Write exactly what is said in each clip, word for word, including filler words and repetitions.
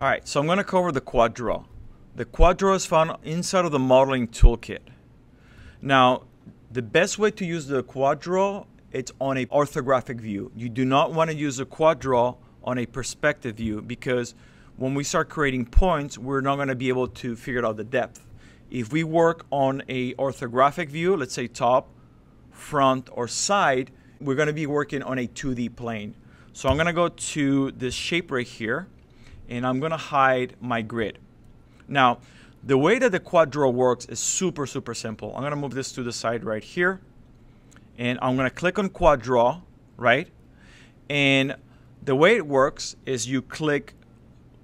Alright, so I'm going to cover the Quad Draw. The Quad Draw is found inside of the Modeling ToolKit. Now, the best way to use the Quad Draw, it's on an orthographic view. You do not want to use a Quad Draw on a perspective view, because when we start creating points, we're not going to be able to figure out the depth. If we work on an orthographic view, let's say top, front, or side, we're going to be working on a two D plane. So I'm going to go to this shape right here, and I'm going to hide my grid. Now, the way that the Quad Draw works is super, super simple. I'm going to move this to the side right here, and I'm going to click on Quad Draw, right? And the way it works is you click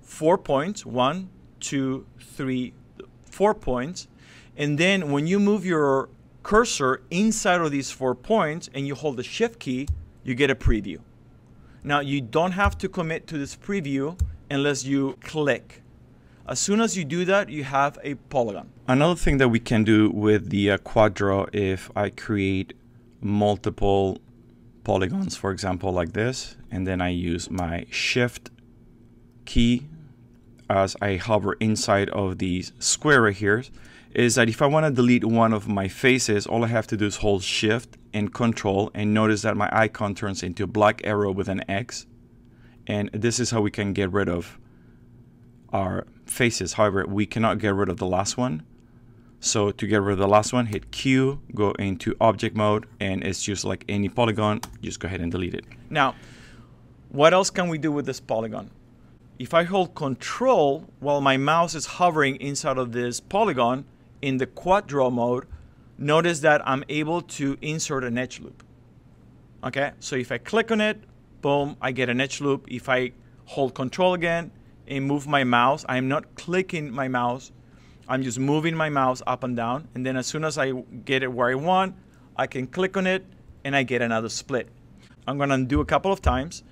four points, one, two, three, four points, and then when you move your cursor inside of these four points and you hold the shift key, you get a preview. Now, you don't have to commit to this preview unless you click. As soon as you do that, you have a polygon. Another thing that we can do with the uh, Quad Draw, if I create multiple polygons, for example, like this, and then I use my shift key as I hover inside of the square right here, is that if I want to delete one of my faces, all I have to do is hold shift and control, and notice that my icon turns into a black arrow with an X. And this is how we can get rid of our faces. However, we cannot get rid of the last one. So to get rid of the last one, hit Q, go into object mode, and it's just like any polygon, just go ahead and delete it. Now, what else can we do with this polygon? If I hold control while my mouse is hovering inside of this polygon in the Quad Draw mode, notice that I'm able to insert an edge loop. Okay, so if I click on it, boom, I get an edge loop. If I hold control again and move my mouse, I'm not clicking my mouse, I'm just moving my mouse up and down, and then as soon as I get it where I want, I can click on it and I get another split. I'm gonna undo a couple of times.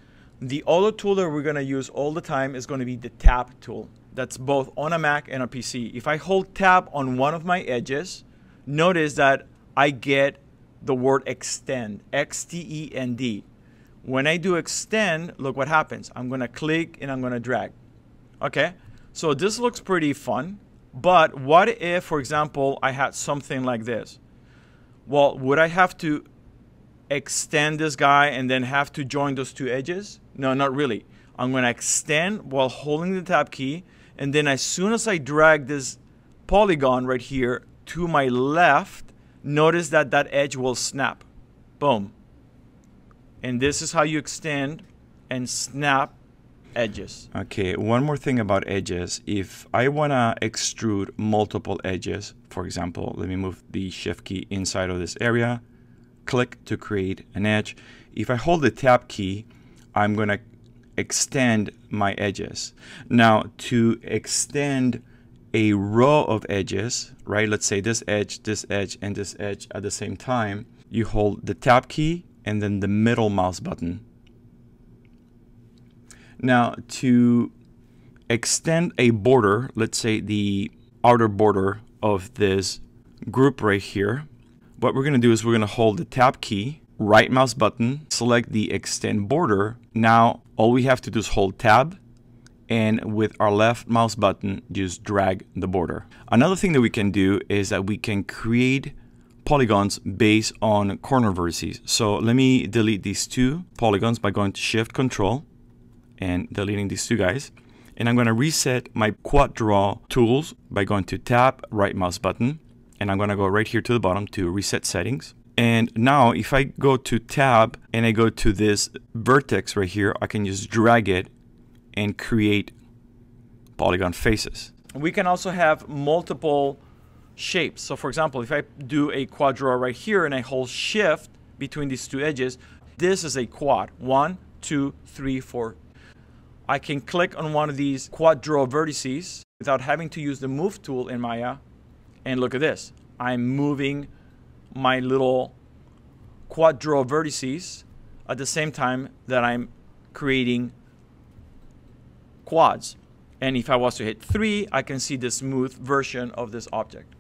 The other tool that we're going to use all the time is going to be the Tab tool. That's both on a Mac and a P C. If I hold Tab on one of my edges, notice that I get the word extend, X T E N D. When I do extend, look what happens. I'm going to click and I'm going to drag. Okay, so this looks pretty fun, but what if, for example, I had something like this? Well, would I have to extend this guy and then have to join those two edges? No, not really. I'm going to extend while holding the Tab key, and then as soon as I drag this polygon right here to my left, notice that that edge will snap. Boom. And this is how you extend and snap edges. Okay, one more thing about edges. If I want to extrude multiple edges, for example, let me move the shift key inside of this area, click to create an edge. If I hold the Tab key, I'm going to extend my edges. Now, to extend a row of edges, right? Let's say this edge, this edge, and this edge at the same time, you hold the Tab key and then the middle mouse button. Now, to extend a border, let's say the outer border of this group right here, what we're going to do is we're going to hold the Tab key, right mouse button, select the extend border. Now, all we have to do is hold Tab, and with our left mouse button, just drag the border. Another thing that we can do is that we can create polygons based on corner vertices. So let me delete these two polygons by going to Shift Control and deleting these two guys. And I'm going to reset my Quad Draw tools by going to Tab, right mouse button. And I'm going to go right here to the bottom to reset settings. And now if I go to Tab and I go to this vertex right here, I can just drag it and create polygon faces. We can also have multiple shapes. So for example, if I do a Quad Draw right here and I hold shift between these two edges, this is a quad. One, two, three, four. I can click on one of these Quad Draw vertices without having to use the move tool in Maya. And look at this, I'm moving my little Quad Draw vertices at the same time that I'm creating quads. And if I was to hit three, I can see the smooth version of this object.